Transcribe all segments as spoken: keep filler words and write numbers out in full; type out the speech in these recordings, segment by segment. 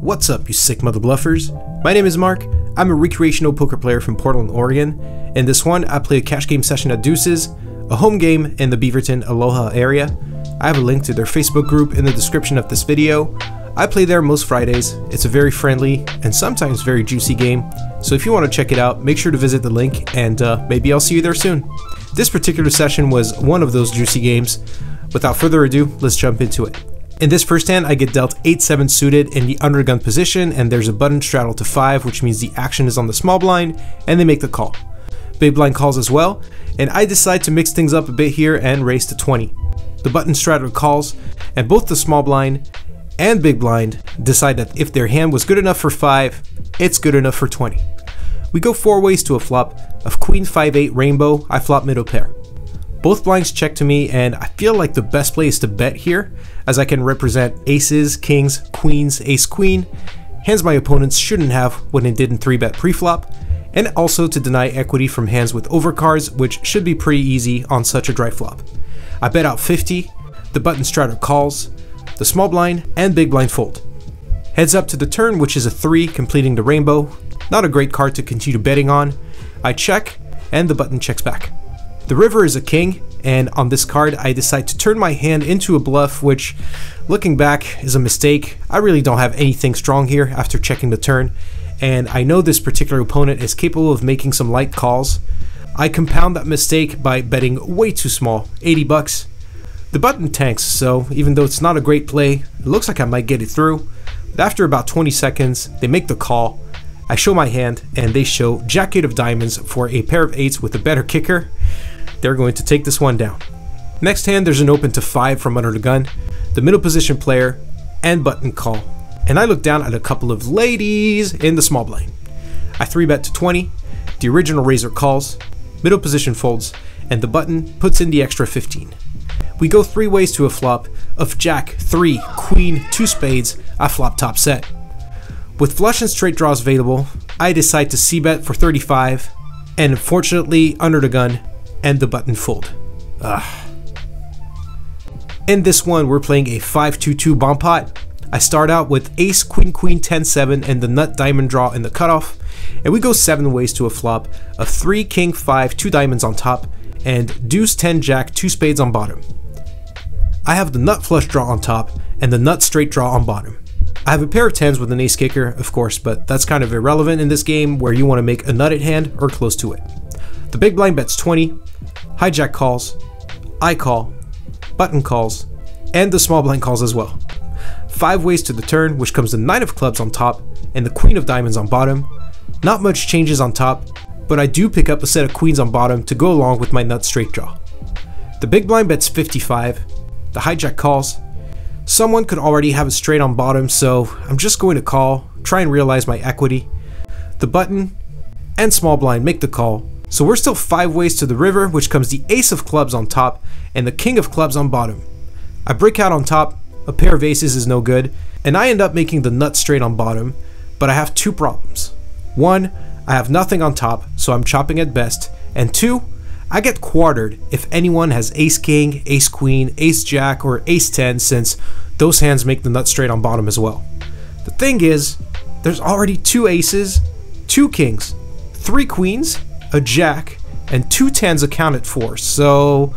What's up, you sick mother bluffers? My name is Mark. I'm a recreational poker player from Portland, Oregon. In this one, I play a cash game session at Deuces, a home game in the Beaverton, Aloha area. I have a link to their Facebook group in the description of this video. I play there most Fridays. It's a very friendly and sometimes very juicy game, so if you want to check it out, make sure to visit the link, and uh, maybe I'll see you there soon. This particular session was one of those juicy games. Without further ado, let's jump into it. In this first hand, I get dealt eight seven suited in the undergun position, and there's a button straddle to five, which means the action is on the small blind, and they make the call. Big blind calls as well, and I decide to mix things up a bit here and raise to twenty. The button straddle calls, and both the small blind and big blind decide that if their hand was good enough for five, it's good enough for twenty. We go four ways to a flop of queen five eight rainbow. I flop middle pair. Both blinds check to me, and I feel like the best play is to bet here, as I can represent aces, kings, queens, ace queen, hands my opponents shouldn't have when they didn't three bet preflop, and also to deny equity from hands with overcards, which should be pretty easy on such a dry flop. I bet out fifty, the button straddle calls, the small blind and big blind fold. Heads up to the turn, which is a three, completing the rainbow. Not a great card to continue betting on. I check, and the button checks back. The river is a king, and on this card I decide to turn my hand into a bluff, which, looking back, is a mistake. I really don't have anything strong here after checking the turn, and I know this particular opponent is capable of making some light calls. I compound that mistake by betting way too small, eighty bucks. The button tanks, so even though it's not a great play, it looks like I might get it through. But after about twenty seconds, they make the call. I show my hand, and they show jack eight of diamonds for a pair of eights with a better kicker. They're going to take this one down. Next hand, there's an open to five from under the gun, the middle position player, and button call. And I look down at a couple of ladies in the small blind. I three bet to twenty, the original razor calls, middle position folds, and the button puts in the extra fifteen. We go three ways to a flop of jack, three, queen, two spades. I flop top set. With flush and straight draws available, I decide to c-bet for thirty-five, and unfortunately under the gun, and the button fold. Ugh. In this one, we're playing a five two two bomb pot. I start out with ace, queen, queen, ten seven, and the nut diamond draw in the cutoff, and we go seven ways to a flop of three, king, five, two diamonds on top, and deuce, ten, jack, two spades on bottom. I have the nut flush draw on top, and the nut straight draw on bottom. I have a pair of tens with an ace kicker, of course, but that's kind of irrelevant in this game where you want to make a nutted hand or close to it. The big blind bets twenty, hijack calls, I call, button calls, and the small blind calls as well. Five ways to the turn, which comes the nine of clubs on top and the queen of diamonds on bottom. Not much changes on top, but I do pick up a set of queens on bottom to go along with my nut straight draw. The big blind bets fifty-five, the hijack calls. Someone could already have a straight on bottom, so I'm just going to call, try and realize my equity. The button and small blind make the call. So we're still five ways to the river, which comes the ace of clubs on top and the king of clubs on bottom. I break out on top, a pair of aces is no good, and I end up making the nut straight on bottom, but I have two problems. One, I have nothing on top, so I'm chopping at best, and two, I get quartered if anyone has ace king, ace queen, ace jack, or ace ten, since those hands make the nut straight on bottom as well. The thing is, there's already two aces, two kings, three queens, a jack, and two tens accounted for, so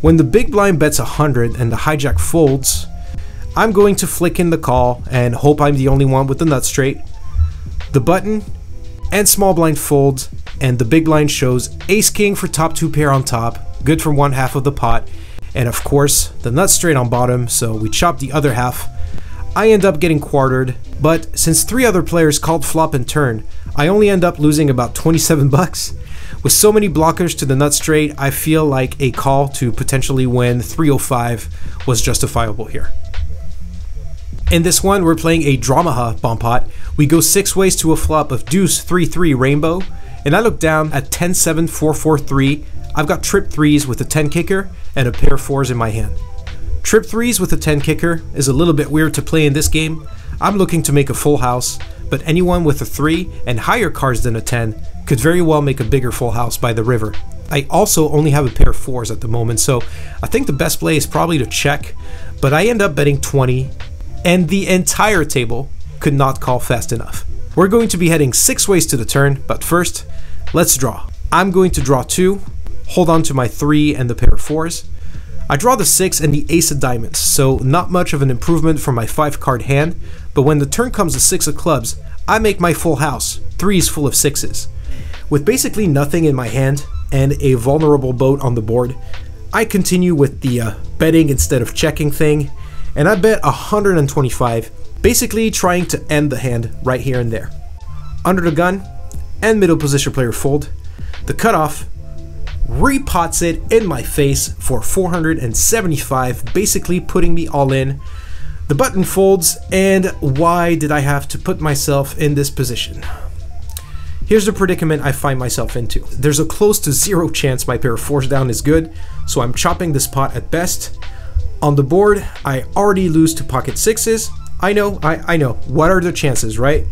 when the big blind bets one hundred and the hijack folds, I'm going to flick in the call and hope I'm the only one with the nut straight. The button and small blind folds, and the big blind shows ace king for top two pair on top, good for one half of the pot, and of course the nut straight on bottom, so we chop the other half. I end up getting quartered, but since three other players called flop and turn, I only end up losing about twenty-seven bucks. With so many blockers to the nut straight, I feel like a call to potentially win three oh five was justifiable here. In this one, we're playing a Drawmaha bomb pot. We go six ways to a flop of deuce three three rainbow, and I look down at ten seven four four three. I've got trip threes with a ten kicker and a pair of fours in my hand. Trip threes with a ten kicker is a little bit weird to play in this game. I'm looking to make a full house, but anyone with a three and higher cards than a ten could very well make a bigger full house by the river. I also only have a pair of fours at the moment, so I think the best play is probably to check, but I end up betting twenty, and the entire table could not call fast enough. We're going to be heading six ways to the turn, but first, let's draw. I'm going to draw two, hold on to my three and the pair of fours. I draw the six and the ace of diamonds, so not much of an improvement from my five card hand, but when the turn comes the six of clubs, I make my full house, threes full of sixes. With basically nothing in my hand and a vulnerable boat on the board, I continue with the uh, betting instead of checking thing, and I bet one hundred twenty-five, basically trying to end the hand right here and there. Under the gun, and middle position player fold, the cutoff repots it in my face for four hundred seventy-five, basically putting me all in. The button folds, and why did I have to put myself in this position? Here's the predicament I find myself into. There's a close to zero chance my pair of fours down is good, so I'm chopping this pot at best. On the board, I already lose to pocket sixes. I know, I, I know, what are the chances, right?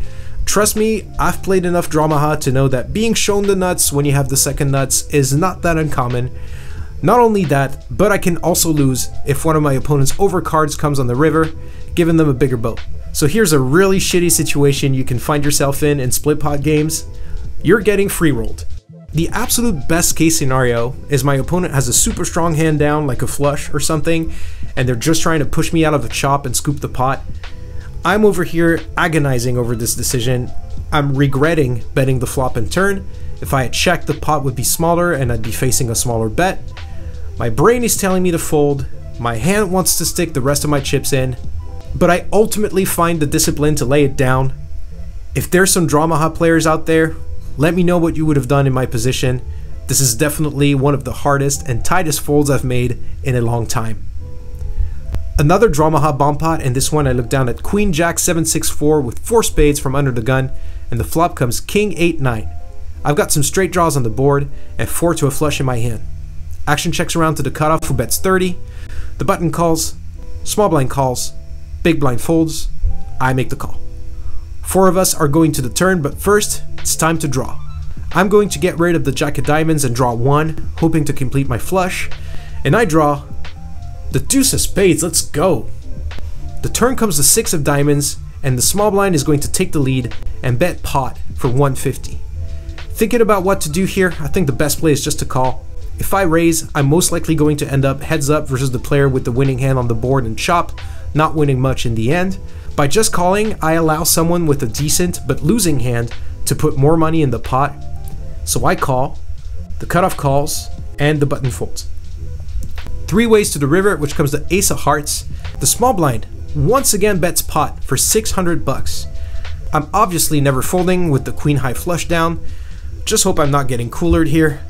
Trust me, I've played enough Drawmaha to know that being shown the nuts when you have the second nuts is not that uncommon. Not only that, but I can also lose if one of my opponent's overcards comes on the river, giving them a bigger boat. So here's a really shitty situation you can find yourself in in split pot games. You're getting free rolled. The absolute best case scenario is my opponent has a super strong hand down like a flush or something, and they're just trying to push me out of a chop and scoop the pot. I'm over here agonizing over this decision. I'm regretting betting the flop and turn. If I had checked, the pot would be smaller and I'd be facing a smaller bet. My brain is telling me to fold. My hand wants to stick the rest of my chips in, but I ultimately find the discipline to lay it down. If there's some Drawmaha players out there, let me know what you would have done in my position. This is definitely one of the hardest and tightest folds I've made in a long time. Another Drawmaha bomb pot, and this one I look down at Queen Jack seven six four with four spades from under the gun, and the flop comes King eight nine. I've got some straight draws on the board and four to a flush in my hand. Action checks around to the cutoff who bets thirty. The button calls, small blind calls, big blind folds, I make the call. Four of us are going to the turn, but first, it's time to draw. I'm going to get rid of the jack of diamonds and draw one, hoping to complete my flush, and I draw the deuce of spades, let's go. The turn comes the six of diamonds, and the small blind is going to take the lead and bet pot for one fifty. Thinking about what to do here, I think the best play is just to call. If I raise, I'm most likely going to end up heads up versus the player with the winning hand on the board and chop, not winning much in the end. By just calling, I allow someone with a decent but losing hand to put more money in the pot. So I call, the cutoff calls, and the button folds. Three ways to the river, which comes the ace of hearts. The small blind once again bets pot for six hundred bucks. I'm obviously never folding with the queen high flush down. Just hope I'm not getting coolered here.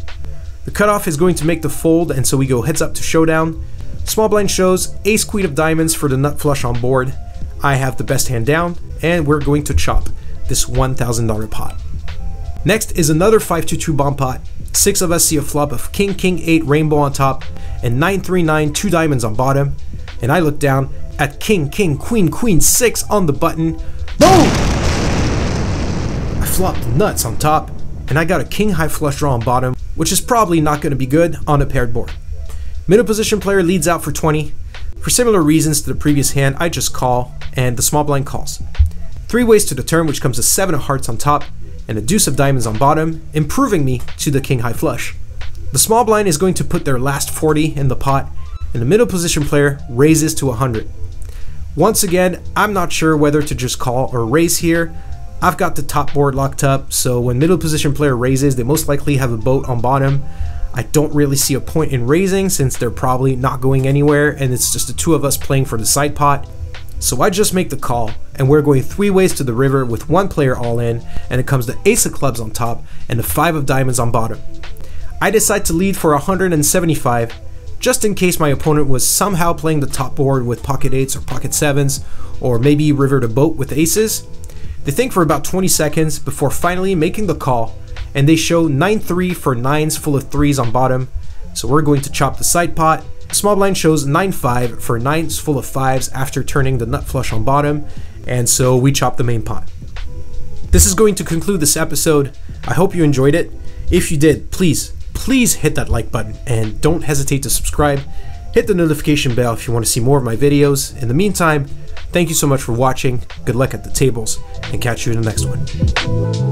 The cutoff is going to make the fold, and so we go heads up to showdown. Small blind shows ace queen of diamonds for the nut flush on board. I have the best hand down, and we're going to chop this one thousand dollar pot. Next is another five two two bomb pot. Six of us see a flop of king, king, eight, rainbow on top, and nine three nine, two diamonds on bottom. And I look down at king, king, queen, queen, six on the button. Boom! I flopped nuts on top, and I got a king high flush draw on bottom, which is probably not going to be good on a paired board. Middle position player leads out for twenty. For similar reasons to the previous hand, I just call, and the small blind calls. Three ways to the turn, which comes a seven of hearts on top and a deuce of diamonds on bottom, improving me to the king high flush. The small blind is going to put their last forty in the pot, and the middle position player raises to one hundred. Once again, I'm not sure whether to just call or raise here. I've got the top board locked up, so when middle position player raises, they most likely have a boat on bottom. I don't really see a point in raising since they're probably not going anywhere and it's just the two of us playing for the side pot. So I just make the call, and we're going three ways to the river with one player all in, and it comes the ace of clubs on top and the five of diamonds on bottom. I decide to lead for one hundred seventy-five just in case my opponent was somehow playing the top board with pocket eights or pocket sevens, or maybe rivered a boat with aces. They think for about twenty seconds before finally making the call, and they show nine three for nines full of threes on bottom, so we're going to chop the side pot. Small blind shows nine five for nines full of fives after turning the nut flush on bottom, and so we chop the main pot. This is going to conclude this episode. I hope you enjoyed it. If you did, please, please hit that like button, and don't hesitate to subscribe. Hit the notification bell if you want to see more of my videos. In the meantime, Thank you so much for watching, good luck at the tables, and catch you in the next one.